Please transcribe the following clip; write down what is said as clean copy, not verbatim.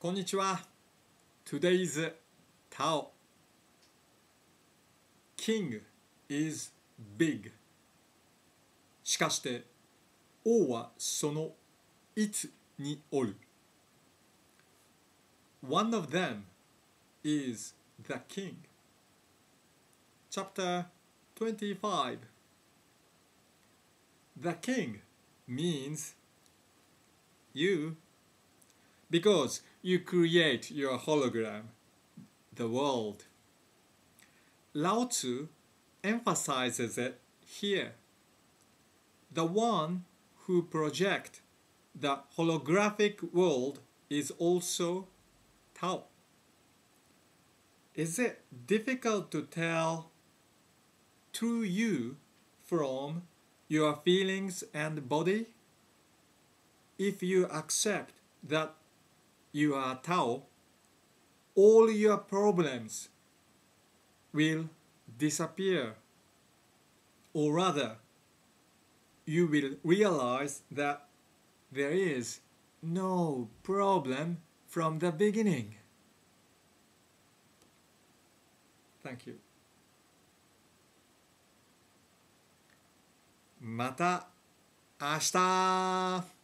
Konnichiwa. Today is Tao. King is big. しかして王はその一におる。One of them is the king. Chapter 25. The king means you, because you create your hologram, the world. Lao Tzu emphasizes it here. The one who projects the holographic world is also Tao. Is it difficult to tell true you from your feelings and body? If you accept that you are Tao, all your problems will disappear. Or rather, you will realize that there is no problem from the beginning. Thank you. また明日